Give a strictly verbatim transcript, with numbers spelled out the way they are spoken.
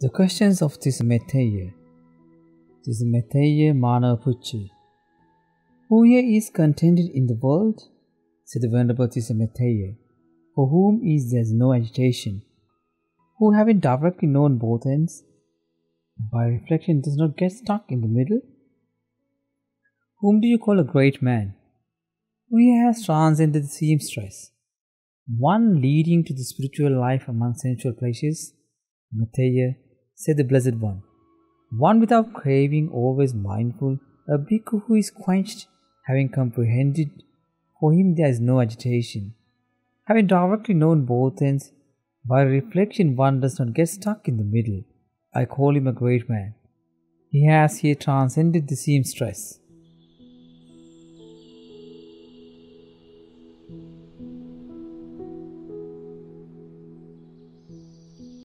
The questions of Tissa Metteyya. Tissa Metteyya Manava Puccha. Who here is contented in the world? Said the Venerable Tissa Metteyya, for whom is there no agitation, who having directly known both ends, by reflection does not get stuck in the middle? Whom do you call a great man? Who here has transcended the seamstress, one leading to the spiritual life among sensual pleasures? Metteyya, said the Blessed One, one without craving, always mindful, a bhikkhu who is quenched, having comprehended, for him there is no agitation. Having directly known both ends, by reflection one does not get stuck in the middle. I call him a great man. He has here transcended the seamstress.